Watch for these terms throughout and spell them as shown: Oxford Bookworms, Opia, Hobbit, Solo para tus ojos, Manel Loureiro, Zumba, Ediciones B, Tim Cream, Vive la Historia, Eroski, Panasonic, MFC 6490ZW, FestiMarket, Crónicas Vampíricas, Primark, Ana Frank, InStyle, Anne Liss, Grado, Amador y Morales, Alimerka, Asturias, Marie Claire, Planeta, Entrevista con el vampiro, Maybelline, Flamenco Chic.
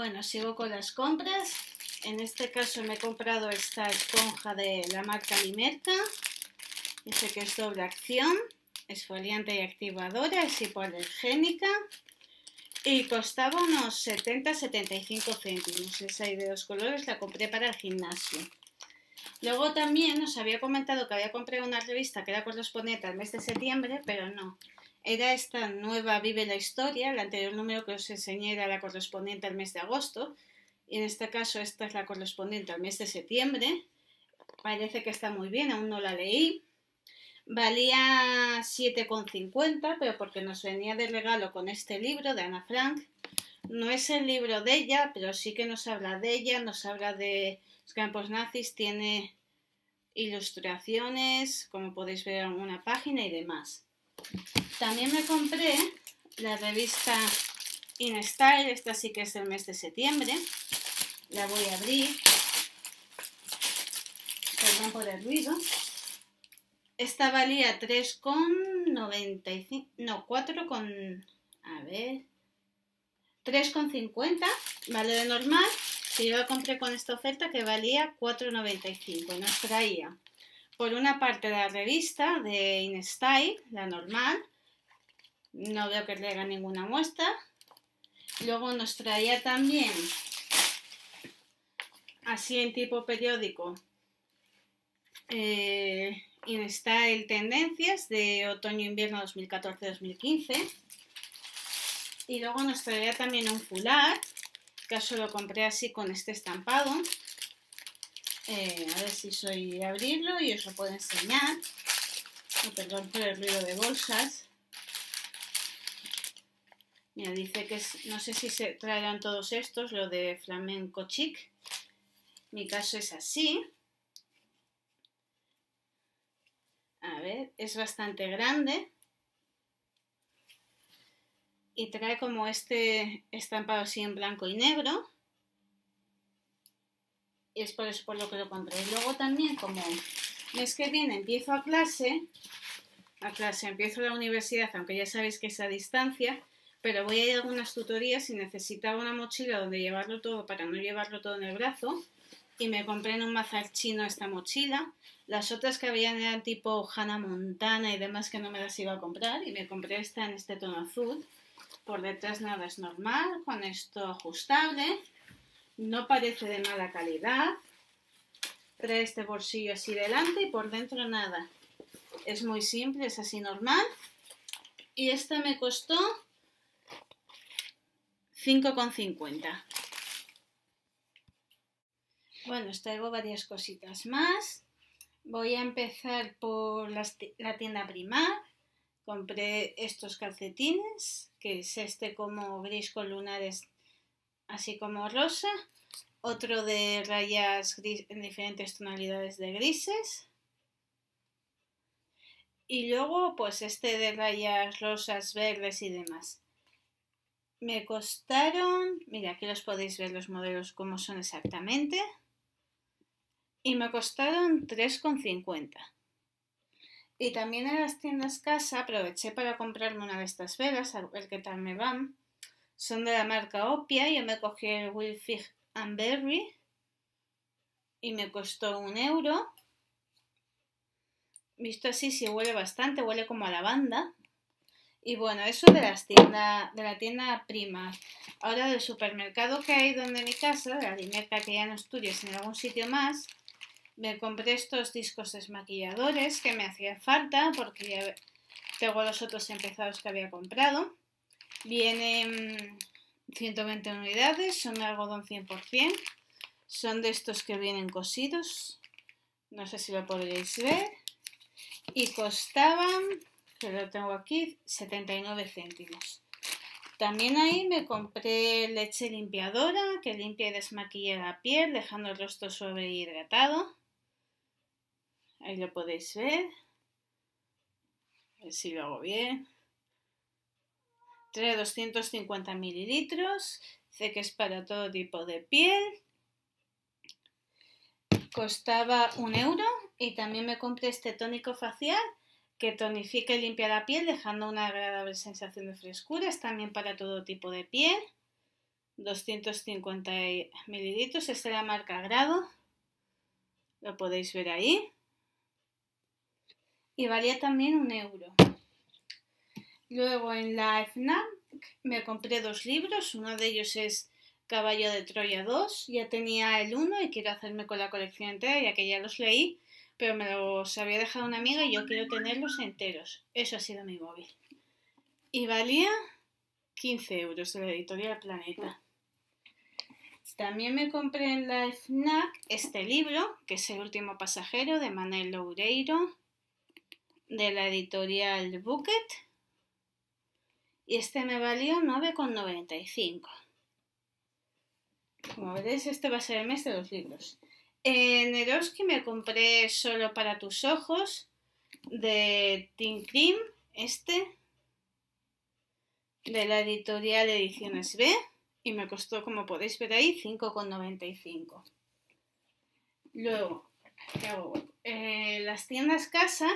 Bueno, sigo con las compras. En este caso me he comprado esta esponja de la marca Alimerka. Dice que es doble acción, exfoliante y activadora, es hipoalergénica y costaba unos 70-75 céntimos. Esa hay de dos colores, la compré para el gimnasio. Luego también os había comentado que había comprado una revista que era correspondiente al mes de septiembre, pero no. Era esta nueva Vive la Historia, el anterior número que os enseñé era la correspondiente al mes de agosto, y en este caso esta es la correspondiente al mes de septiembre. Parece que está muy bien, aún no la leí. Valía 7,50, pero porque nos venía de regalo con este libro de Ana Frank. No es el libro de ella, pero sí que nos habla de ella, nos habla de los campos nazis, tiene ilustraciones, como podéis ver en una página y demás. También me compré la revista InStyle, esta sí que es del mes de septiembre. La voy a abrir. Perdón por el ruido. Esta valía 3,95, no, 3,50, vale de normal, y yo la compré con esta oferta que valía 4,95, nos traía por una parte de la revista de InStyle, la normal, no veo que le haga ninguna muestra, luego nos traía también, así en tipo periódico, InStyle Tendencias de otoño-invierno 2014-2015 y luego nos traía también un fular que eso lo compré así con este estampado, a ver si soy abrirlo y os lo puedo enseñar. Perdón por el ruido de bolsas. Mira, dice que es, no sé si se traerán todos estos, lo de Flamenco Chic, mi caso es así. A ver, es bastante grande y trae como este estampado así en blanco y negro y es por eso por lo que lo compré. Y luego también como mes que viene empiezo a clase, empiezo la universidad, aunque ya sabéis que es a distancia, pero voy a ir a algunas tutorías y necesitaba una mochila donde llevarlo todo para no llevarlo todo en el brazo. Y me compré en un bazar chino esta mochila. Las otras que habían eran tipo Hannah Montana y demás que no me las iba a comprar. Y me compré esta en este tono azul. Por detrás nada, es normal, con esto ajustable. No parece de mala calidad. Trae este bolsillo así delante y por dentro nada. Es muy simple, es así normal. Y esta me costó 5,50. Bueno, os traigo varias cositas más. Voy a empezar por la tienda Primark. Compré estos calcetines, que es este como gris con lunares, así como rosa. Otro de rayas gris en diferentes tonalidades de grises. Y luego pues este de rayas rosas, verdes y demás. Me costaron, mira, aquí los podéis ver los modelos como son exactamente. Y me costaron 3,50. Y también en las tiendas casa aproveché para comprarme una de estas velas, a ver qué tal me van. Son de la marca Opia, yo me cogí el Will Fish and Berry y me costó 1 euro. Visto así sí huele bastante, huele como a lavanda. Y bueno, eso de la tienda Primark. Ahora del supermercado que hay donde mi casa, la Alimerka que ya no estudio, en algún sitio más, me compré estos discos desmaquilladores que me hacían falta porque ya tengo los otros empezados que había comprado. Vienen 120 unidades, son de algodón 100%, son de estos que vienen cosidos, no sé si lo podréis ver, y costaban, que lo tengo aquí, 79 céntimos. También ahí me compré leche limpiadora que limpia y desmaquilla la piel dejando el rostro suave e hidratado. Ahí lo podéis ver. A ver si lo hago bien. Trae 250 mililitros. Dice que es para todo tipo de piel. Costaba 1 euro. Y también me compré este tónico facial que tonifica y limpia la piel dejando una agradable sensación de frescura. Es también para todo tipo de piel. 250 mililitros. Esta es la marca Grado, lo podéis ver ahí. Y valía también 1 euro. Luego en la Fnac me compré 2 libros, uno de ellos es Caballo de Troya 2, ya tenía el 1 y quiero hacerme con la colección entera ya que ya los leí, pero me los había dejado una amiga y yo quiero tenerlos enteros. Eso ha sido mi móvil. Y valía 15 euros de la editorial Planeta. También me compré en la Fnac este libro, que es El último pasajero, de Manel Loureiro, de la editorial Booket. Y este me valió 9,95. Como veréis, este va a ser el mes de los libros. En Eroski me compré Solo para tus ojos, de Tim Cream, este, de la editorial Ediciones B, y me costó, como podéis ver ahí, 5,95. Luego, las tiendas casa,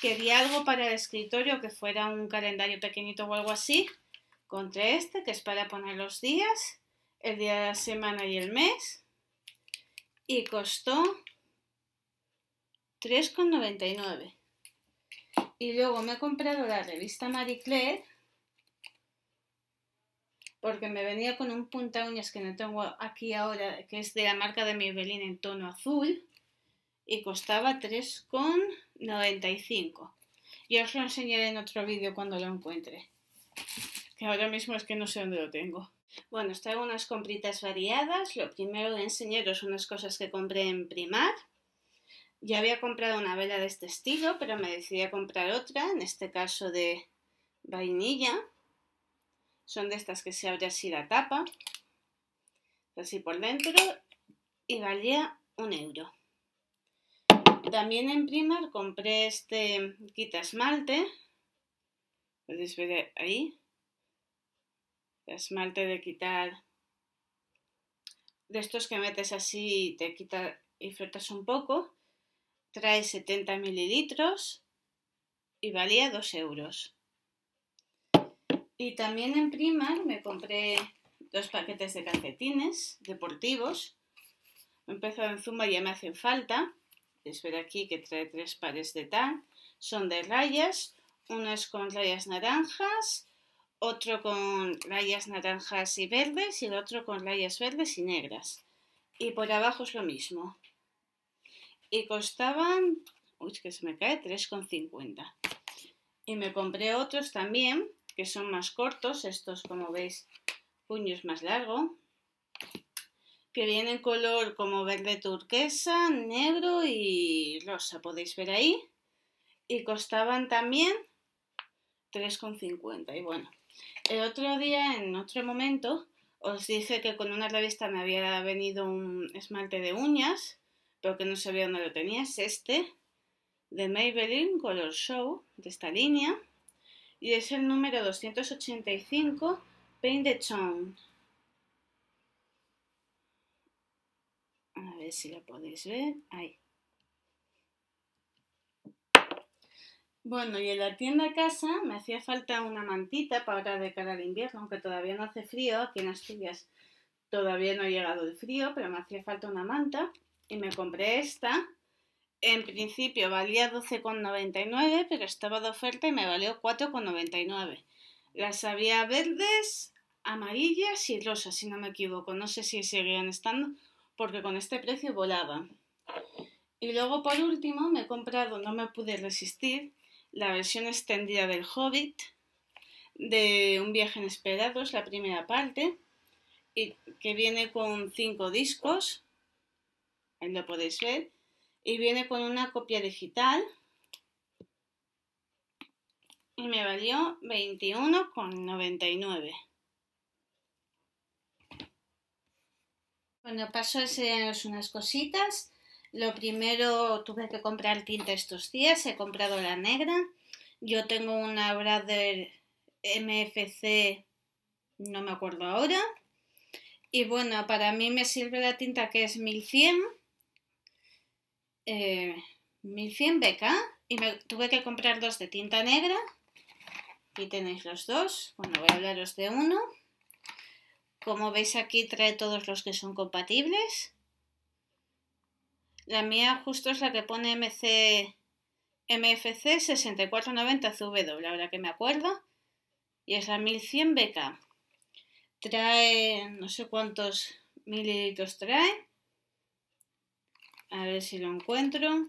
quería algo para el escritorio que fuera un calendario pequeñito o algo así. Encontré este, que es para poner los días, el día de la semana y el mes, y costó 3,99. Y luego me he comprado la revista Marie Claire, porque me venía con un punta uñas que no tengo aquí ahora, que es de la marca de Maybelline en tono azul, y costaba 3,95. Yo os lo enseñaré en otro vídeo cuando lo encuentre, que ahora mismo es que no sé dónde lo tengo. Bueno, os traigo unas compritas variadas. Lo primero, enseñaros unas cosas que compré en Primark. Ya había comprado una vela de este estilo, pero me decidí a comprar otra, en este caso de vainilla. Son de estas que se abre así la tapa, así por dentro, y valía 1 euro. También en Primark compré este quita esmalte, podéis ver ahí, esmalte de quitar, de estos que metes así y te quita y frotas un poco. Trae 70 mililitros y valía 2 euros. Y también en Primark me compré 2 paquetes de calcetines deportivos. Me he empezado en Zumba y ya me hacen falta. Podéis ver aquí que trae 3 pares de tal. Son de rayas. Uno es con rayas naranjas, otro con rayas naranjas y verdes, y el otro con rayas verdes y negras. Y por abajo es lo mismo. Y costaban... Uy, que se me cae, 3,50. Y me compré otros también, que son más cortos, estos como veis, puños más largo, que viene en color como verde turquesa, negro y rosa, podéis ver ahí, y costaban también 3,50. Y bueno, el otro día, en otro momento, os dije que con una revista me había venido un esmalte de uñas, pero que no sabía dónde lo tenía. Es este, de Maybelline Color Show, de esta línea, y es el número 285, Paint the Town. A ver si lo podéis ver, ahí. Bueno, y en la tienda casa me hacía falta una mantita para ahora de cara al invierno, aunque todavía no hace frío, aquí en Asturias todavía no ha llegado el frío, pero me hacía falta una manta y me compré esta. En principio valía 12,99, pero estaba de oferta y me valió 4,99. Las había verdes, amarillas y rosas, si no me equivoco. No sé si seguían estando, porque con este precio volaba. Y luego, por último, me he comprado, no me pude resistir, la versión extendida del Hobbit, de Un viaje inesperado, es la primera parte, y que viene con 5 discos, ahí lo podéis ver. Y viene con una copia digital y me valió 21,99. Bueno, paso a enseñaros unas cositas. Lo primero, tuve que comprar tinta estos días, he comprado la negra. Yo tengo una Brother MFC, no me acuerdo ahora. Y bueno, para mí me sirve la tinta que es 1100. 1100 BK, y me tuve que comprar 2 de tinta negra. Aquí tenéis los 2. Bueno, voy a hablaros de uno. Como veis aquí trae todos los que son compatibles. La mía justo es la que pone MFC 6490ZW, ahora que me acuerdo. Y es la 1100 BK. Trae no sé cuántos mililitros trae. A ver si lo encuentro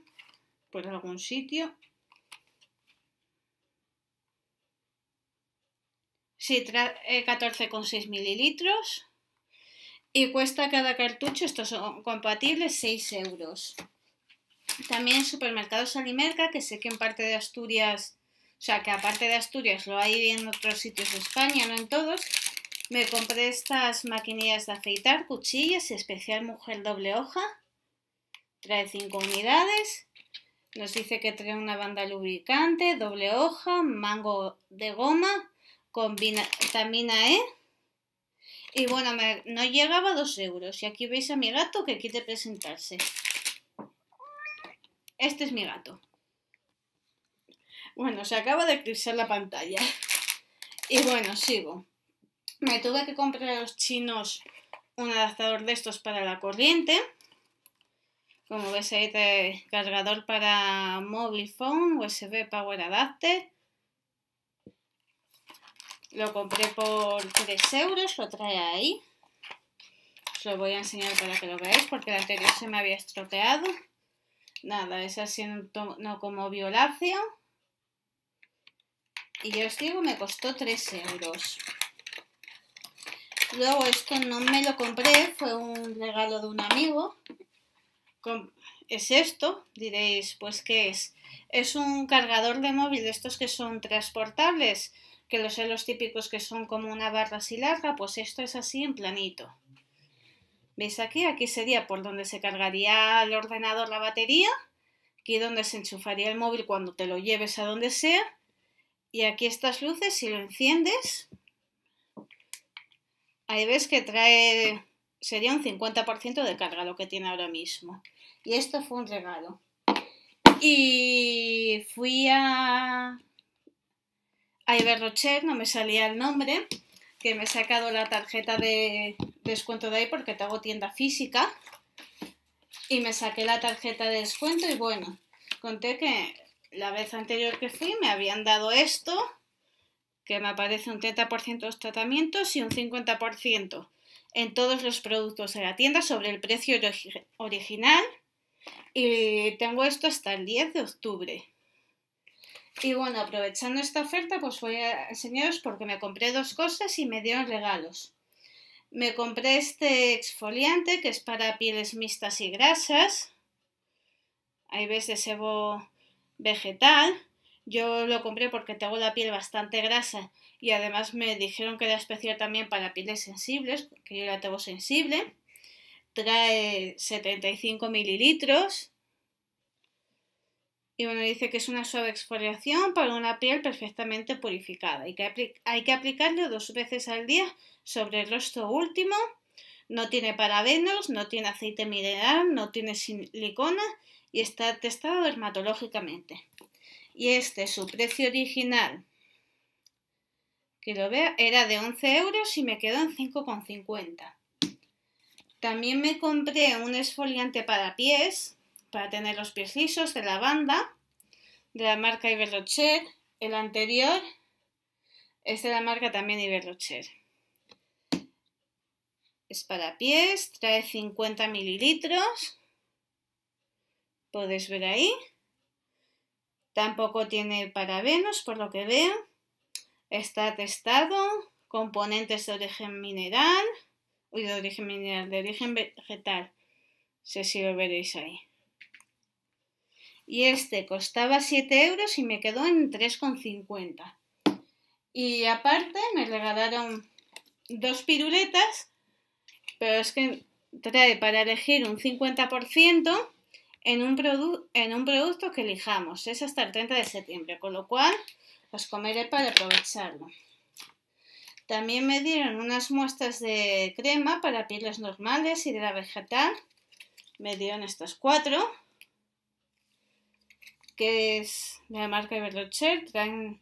por algún sitio. Sí, trae 14,6 mililitros y cuesta cada cartucho, estos son compatibles, 6 euros. También supermercados Alimerka, que sé que en parte de Asturias, o sea que aparte de Asturias lo hay en otros sitios de España, no en todos. Me compré estas maquinillas de afeitar, cuchillas, especial mujer doble hoja. Trae 5 unidades. Nos dice que trae una banda lubricante, doble hoja, mango de goma, con vitamina E. Y bueno, no llegaba a 2 euros. Y aquí veis a mi gato que quiere presentarse. Este es mi gato. Bueno, se acaba de eclipsar la pantalla. Y bueno, sigo. Me tuve que comprar a los chinos un adaptador de estos para la corriente. Como veis ahí trae cargador para móvil phone, USB power adapter. Lo compré por 3 euros, lo trae ahí. Os lo voy a enseñar para que lo veáis porque el anterior se me había estropeado. Nada, es así en un tono como violáceo. Y ya os digo, me costó 3 euros. Luego esto no me lo compré, fue un regalo de un amigo. Es esto, diréis, pues ¿qué es? Es un cargador de móvil de estos que son transportables. Que los son los típicos que son como una barra así larga, pues esto es así en planito. ¿Veis aquí? Aquí sería por donde se cargaría el ordenador la batería, aquí donde se enchufaría el móvil cuando te lo lleves a donde sea, y aquí estas luces, si lo enciendes, ahí ves que trae, sería un 50% de carga lo que tiene ahora mismo. Y esto fue un regalo. Y fui a Iberlocher, no me salía el nombre, que me he sacado la tarjeta de descuento de ahí porque te hago tienda física y me saqué la tarjeta de descuento y bueno, conté que la vez anterior que fui me habían dado esto, que me aparece un 30% de los tratamientos y un 50% en todos los productos de la tienda sobre el precio original y tengo esto hasta el 10 de octubre. Y bueno, aprovechando esta oferta, pues voy a enseñaros porque me compré dos cosas y me dieron regalos. Me compré este exfoliante que es para pieles mixtas y grasas. Ahí ves de sebo vegetal. Yo lo compré porque tengo la piel bastante grasa y además me dijeron que era especial también para pieles sensibles, que yo la tengo sensible. Trae 75 mililitros. Y bueno, dice que es una suave exfoliación para una piel perfectamente purificada y que hay que aplicarlo 2 veces al día sobre el rostro último. No tiene parabenos, no tiene aceite mineral, no tiene silicona y está testado dermatológicamente. Y este, su precio original, que lo vea, era de 11 euros y me quedó en 5,50. También me compré un exfoliante para pies, para tener los pies lisos, de lavanda, de la marca Iberlocher. El anterior es de la marca también Iberlocher. Es para pies, trae 50 mililitros. Podéis ver ahí. Tampoco tiene parabenos, por lo que veo. Está testado, componentes de origen mineral, de origen vegetal. No sé si lo veréis ahí. Y este costaba 7 euros y me quedó en 3,50. Y aparte me regalaron 2 piruletas, pero es que trae para elegir un 50% en un producto que elijamos. Es hasta el 30 de septiembre, con lo cual los comeré para aprovecharlo. También me dieron unas muestras de crema para pieles normales y de la vegetal. Me dieron estas 4. Que es de la marca Eroski, traen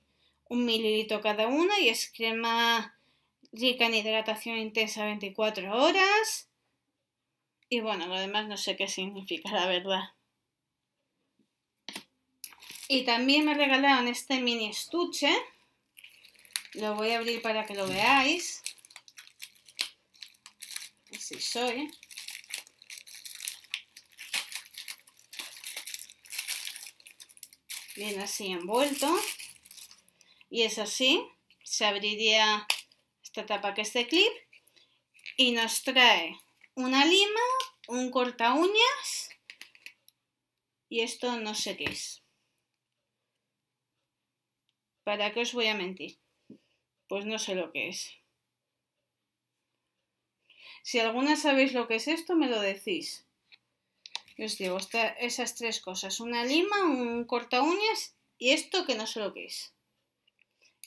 1 mililitro cada una y es crema rica en hidratación intensa 24 horas. Y bueno, lo demás no sé qué significa, la verdad. Y también me regalaron este mini estuche. Lo voy a abrir para que lo veáis. Así soy. Bien así envuelto. Y es así. Se abriría esta tapa que es de clip. Y nos trae una lima, un corta uñas. Y esto no sé qué es. ¿Para qué os voy a mentir? Pues no sé lo que es. Si alguna sabéis lo que es esto, me lo decís. Yo os digo, esas tres cosas. Una lima, un corta uñas y esto que no sé lo que es.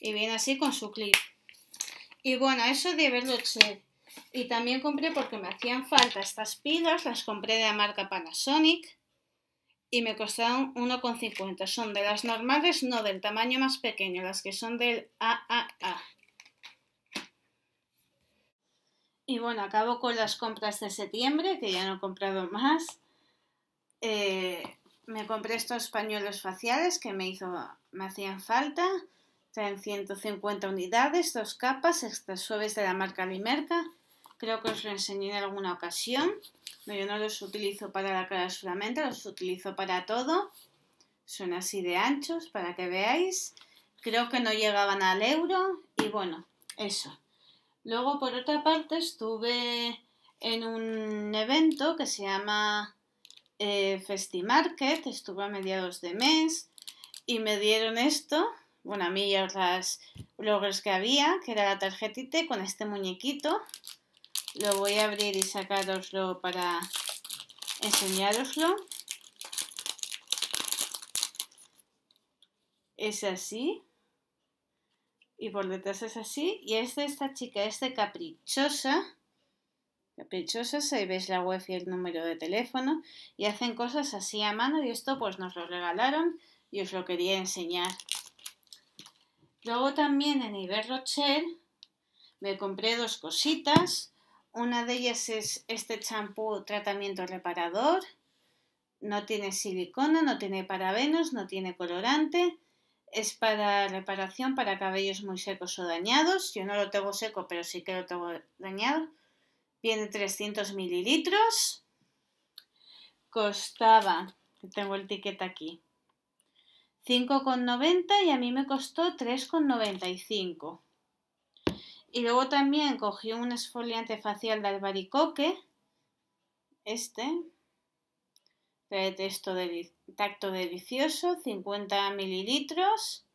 Y viene así con su clip. Y bueno, eso de Iberlocher. Y también compré, porque me hacían falta estas pilas, las compré de la marca Panasonic. Y me costaron 1,50. Son de las normales, no del tamaño más pequeño, las que son del AAA. Y bueno, acabo con las compras de septiembre, que ya no he comprado más. Me compré estos pañuelos faciales que me hacían falta. Traen 150 unidades, 2 capas, extras suaves de la marca Alimerka. Creo que os lo enseñé en alguna ocasión. Yo no los utilizo para la cara solamente, los utilizo para todo. Son así de anchos, para que veáis. Creo que no llegaban al euro. Y bueno, eso. Luego, por otra parte, estuve en un evento que se llama FestiMarket. Estuve a mediados de mes y me dieron esto. Bueno, a mí y a otras bloggers que había, que era la tarjetita con este muñequito. Lo voy a abrir y sacároslo para enseñároslo. Es así. Y por detrás es así. Y es de esta chica, es de Caprichosa. Caprichosa, ahí veis la web y el número de teléfono. Y hacen cosas así a mano. Y esto pues nos lo regalaron y os lo quería enseñar. Luego también en Yves Rocher me compré 2 cositas. Una de ellas es este champú tratamiento reparador, no tiene silicona, no tiene parabenos, no tiene colorante, es para reparación para cabellos muy secos o dañados. Yo no lo tengo seco, pero sí que lo tengo dañado. Viene 300 mililitros, costaba, tengo el ticket aquí, 5,90 y a mí me costó 3,95. Y luego también cogí un exfoliante facial de albaricoque, este, de tacto delicioso, 50 mililitros,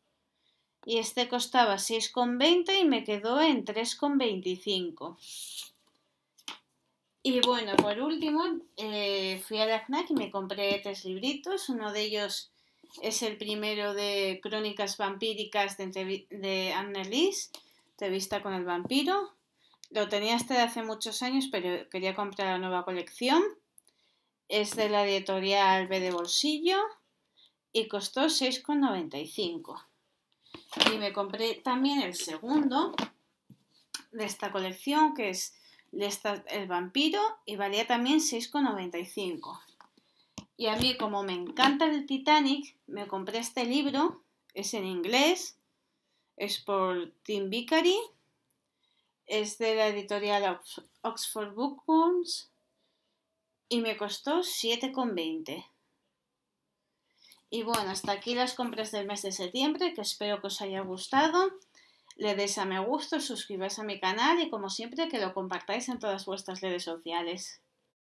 y este costaba 6,20 y me quedó en 3,25. Y bueno, por último, fui a la Fnac y me compré 3 libritos, uno de ellos es el primero de Crónicas Vampíricas de Anne Liss, Entrevista con el vampiro. Lo tenía este de hace muchos años, pero quería comprar la nueva colección. Es de la editorial B de bolsillo y costó 6,95. Y me compré también el segundo de esta colección, que es el vampiro, y valía también 6,95. Y a mí, como me encanta el Titanic, me compré este libro, es en inglés. Es por Tim Vickery, es de la editorial Oxford Bookworms y me costó 7,20. Y bueno, hasta aquí las compras del mes de septiembre, que espero que os haya gustado. Le deis a me gusta, suscribáis a mi canal y como siempre que lo compartáis en todas vuestras redes sociales.